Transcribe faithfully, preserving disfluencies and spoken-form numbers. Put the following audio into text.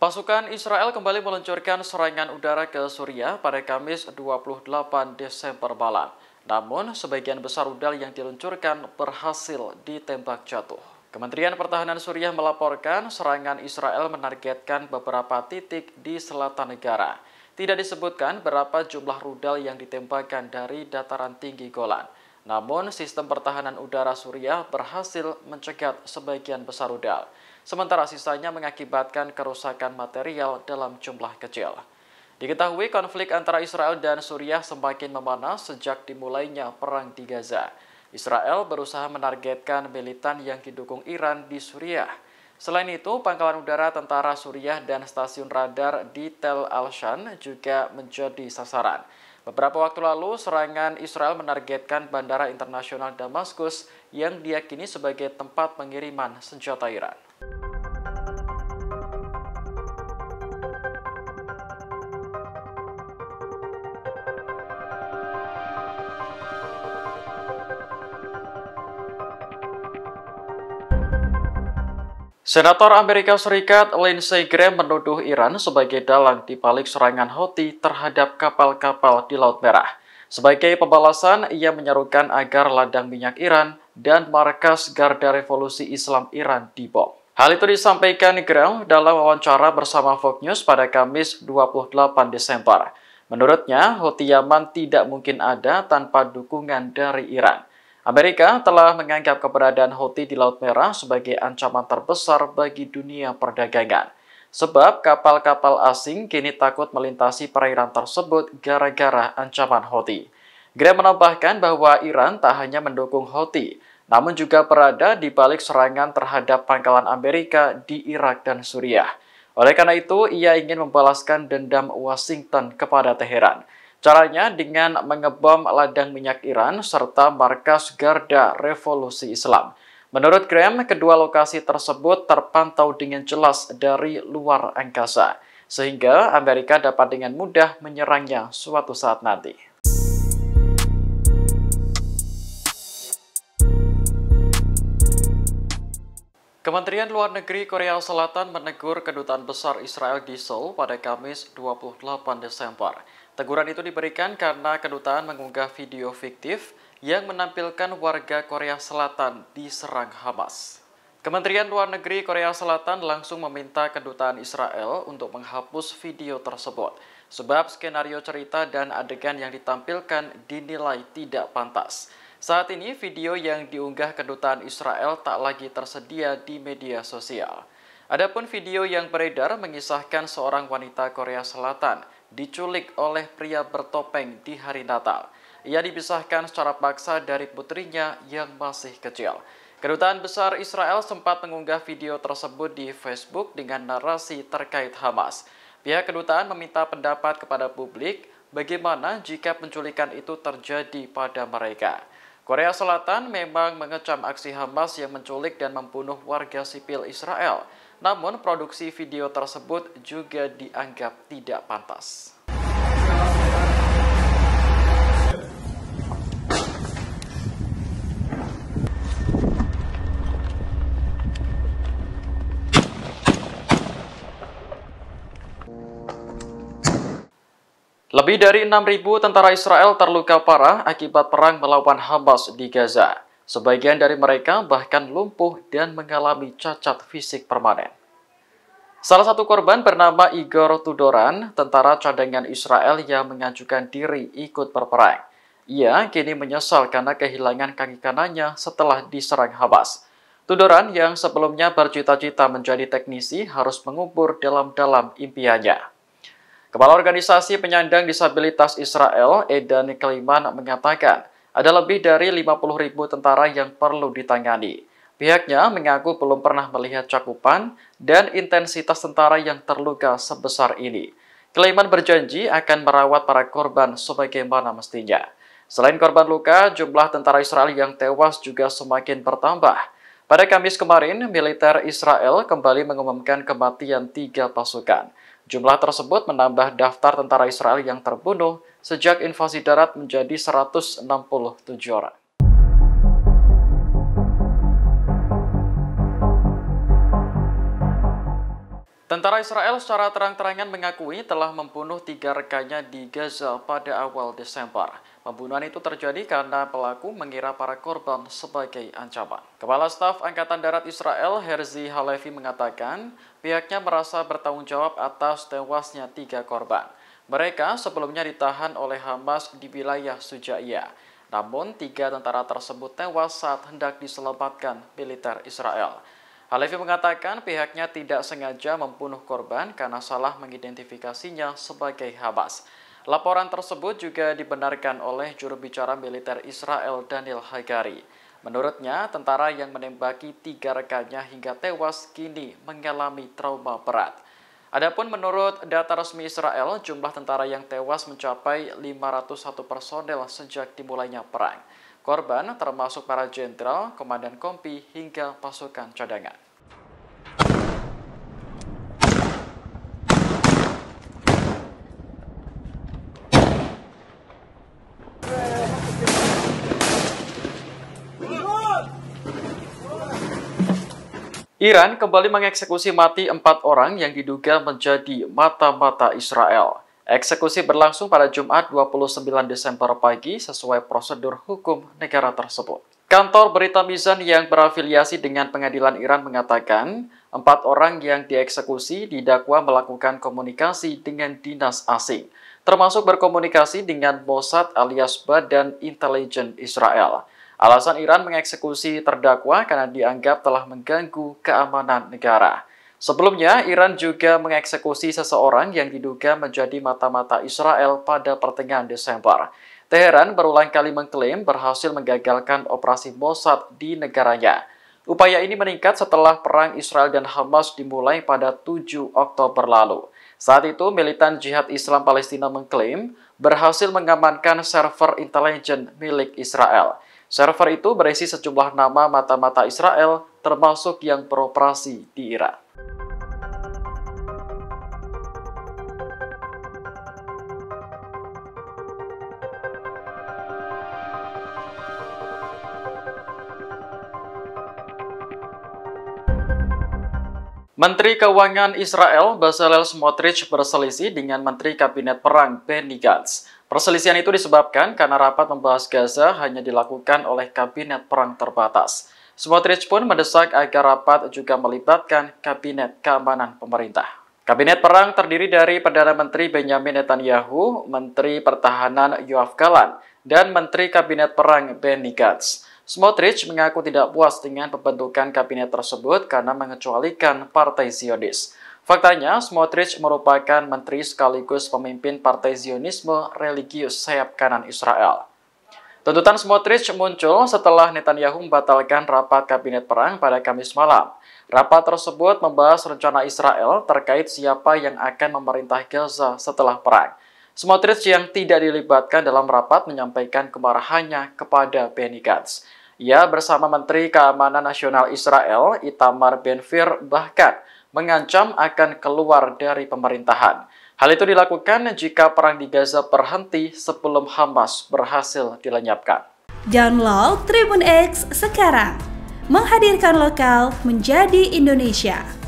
Pasukan Israel kembali meluncurkan serangan udara ke Suriah pada Kamis dua puluh delapan Desember malam. Namun, sebagian besar rudal yang diluncurkan berhasil ditembak jatuh. Kementerian Pertahanan Suriah melaporkan serangan Israel menargetkan beberapa titik di selatan negara. Tidak disebutkan berapa jumlah rudal yang ditembakkan dari dataran tinggi Golan. Namun, sistem pertahanan udara Suriah berhasil mencegat sebagian besar rudal, sementara sisanya mengakibatkan kerusakan material dalam jumlah kecil. Diketahui konflik antara Israel dan Suriah semakin memanas sejak dimulainya perang di Gaza. Israel berusaha menargetkan militan yang didukung Iran di Suriah. Selain itu, pangkalan udara tentara Suriah dan stasiun radar di Tel Alshan juga menjadi sasaran. Beberapa waktu lalu, serangan Israel menargetkan Bandara Internasional Damaskus yang diyakini sebagai tempat pengiriman senjata Iran. Senator Amerika Serikat Lindsey Graham menuduh Iran sebagai dalang di balik serangan Houthi terhadap kapal-kapal di Laut Merah. Sebagai pembalasan, ia menyerukan agar ladang minyak Iran dan markas Garda Revolusi Islam Iran dibom. Hal itu disampaikan Graham dalam wawancara bersama Fox News pada Kamis dua puluh delapan Desember. Menurutnya, Houthi Yaman tidak mungkin ada tanpa dukungan dari Iran. Amerika telah menganggap keberadaan Houthi di Laut Merah sebagai ancaman terbesar bagi dunia perdagangan. Sebab kapal-kapal asing kini takut melintasi perairan tersebut gara-gara ancaman Houthi. Graham menambahkan bahwa Iran tak hanya mendukung Houthi, namun juga berada di balik serangan terhadap pangkalan Amerika di Irak dan Suriah. Oleh karena itu, ia ingin membalaskan dendam Washington kepada Teheran. Caranya dengan mengebom ladang minyak Iran serta markas Garda Revolusi Islam. Menurut Graham, kedua lokasi tersebut terpantau dengan jelas dari luar angkasa, sehingga Amerika dapat dengan mudah menyerangnya suatu saat nanti. Kementerian Luar Negeri Korea Selatan menegur kedutaan besar Israel di Seoul pada Kamis dua puluh delapan Desember. Teguran itu diberikan karena kedutaan mengunggah video fiktif yang menampilkan warga Korea Selatan diserang Hamas. Kementerian Luar Negeri Korea Selatan langsung meminta kedutaan Israel untuk menghapus video tersebut, sebab skenario cerita dan adegan yang ditampilkan dinilai tidak pantas. Saat ini, video yang diunggah kedutaan Israel tak lagi tersedia di media sosial. Adapun video yang beredar mengisahkan seorang wanita Korea Selatan diculik oleh pria bertopeng di hari Natal. Ia dipisahkan secara paksa dari putrinya yang masih kecil. Kedutaan besar Israel sempat mengunggah video tersebut di Facebook dengan narasi terkait Hamas. Pihak kedutaan meminta pendapat kepada publik bagaimana jika penculikan itu terjadi pada mereka. Korea Selatan memang mengecam aksi Hamas yang menculik dan membunuh warga sipil Israel. Namun, produksi video tersebut juga dianggap tidak pantas. Lebih dari enam ribu tentara Israel terluka parah akibat perang melawan Hamas di Gaza. Sebagian dari mereka bahkan lumpuh dan mengalami cacat fisik permanen. Salah satu korban bernama Igor Tudoran, tentara cadangan Israel yang mengajukan diri ikut berperang. Ia kini menyesal karena kehilangan kaki kanannya setelah diserang Hamas. Tudoran yang sebelumnya bercita-cita menjadi teknisi harus mengubur dalam-dalam impiannya. Kepala Organisasi Penyandang Disabilitas Israel, Edna Kleiman, mengatakan ada lebih dari lima puluh ribu tentara yang perlu ditangani. Pihaknya mengaku belum pernah melihat cakupan dan intensitas tentara yang terluka sebesar ini. Kleiman berjanji akan merawat para korban sebagaimana mestinya. Selain korban luka, jumlah tentara Israel yang tewas juga semakin bertambah. Pada Kamis kemarin, militer Israel kembali mengumumkan kematian tiga pasukan. Jumlah tersebut menambah daftar tentara Israel yang terbunuh sejak invasi darat menjadi seratus enam puluh tujuh orang. Tentara Israel secara terang-terangan mengakui telah membunuh tiga rekannya di Gaza pada awal Desember. Pembunuhan itu terjadi karena pelaku mengira para korban sebagai ancaman. Kepala Staf Angkatan Darat Israel, Herzi Halevi, mengatakan pihaknya merasa bertanggung jawab atas tewasnya tiga korban. Mereka sebelumnya ditahan oleh Hamas di wilayah Sujaiya. Namun, tiga tentara tersebut tewas saat hendak diselamatkan militer Israel. Halevi mengatakan pihaknya tidak sengaja membunuh korban karena salah mengidentifikasinya sebagai Hamas. Laporan tersebut juga dibenarkan oleh juru bicara militer Israel Daniel Hagari. Menurutnya, tentara yang menembaki tiga rekannya hingga tewas kini mengalami trauma berat. Adapun menurut data resmi Israel, jumlah tentara yang tewas mencapai lima ratus satu personel sejak dimulainya perang. Korban termasuk para jenderal, komandan kompi, hingga pasukan cadangan. Iran kembali mengeksekusi mati empat orang yang diduga menjadi mata-mata Israel. Eksekusi berlangsung pada Jumat dua puluh sembilan Desember pagi sesuai prosedur hukum negara tersebut. Kantor berita Mizan yang berafiliasi dengan pengadilan Iran mengatakan, empat orang yang dieksekusi didakwa melakukan komunikasi dengan dinas asing, termasuk berkomunikasi dengan Mossad alias Badan Intelijen Israel. Alasan Iran mengeksekusi terdakwa karena dianggap telah mengganggu keamanan negara. Sebelumnya, Iran juga mengeksekusi seseorang yang diduga menjadi mata-mata Israel pada pertengahan Desember. Teheran berulang kali mengklaim berhasil menggagalkan operasi Mossad di negaranya. Upaya ini meningkat setelah perang Israel dan Hamas dimulai pada tujuh Oktober lalu. Saat itu, militan jihad Islam Palestina mengklaim berhasil mengamankan server intelijen milik Israel. Server itu berisi sejumlah nama mata-mata Israel, termasuk yang beroperasi di Iran. Menteri Keuangan Israel Bezalel Smotrich berselisih dengan Menteri Kabinet Perang Benny Gantz. Perselisihan itu disebabkan karena rapat membahas Gaza hanya dilakukan oleh Kabinet Perang terbatas. Smotrich pun mendesak agar rapat juga melibatkan Kabinet Keamanan Pemerintah. Kabinet Perang terdiri dari Perdana Menteri Benjamin Netanyahu, Menteri Pertahanan Yoav Gallant, dan Menteri Kabinet Perang Benny Gantz. Smotrich mengaku tidak puas dengan pembentukan kabinet tersebut karena mengecualikan Partai Zionis. Faktanya, Smotrich merupakan menteri sekaligus pemimpin Partai Zionisme religius sayap kanan Israel. Tuntutan Smotrich muncul setelah Netanyahu membatalkan rapat kabinet perang pada Kamis malam. Rapat tersebut membahas rencana Israel terkait siapa yang akan memerintah Gaza setelah perang. Smotrich yang tidak dilibatkan dalam rapat menyampaikan kemarahannya kepada Benny Gantz. Ia bersama Menteri Keamanan Nasional Israel, Itamar Benfir, bahkan mengancam akan keluar dari pemerintahan. Hal itu dilakukan jika perang di Gaza berhenti sebelum Hamas berhasil dilenyapkan. Download Tribun X sekarang. Menghadirkan lokal menjadi Indonesia.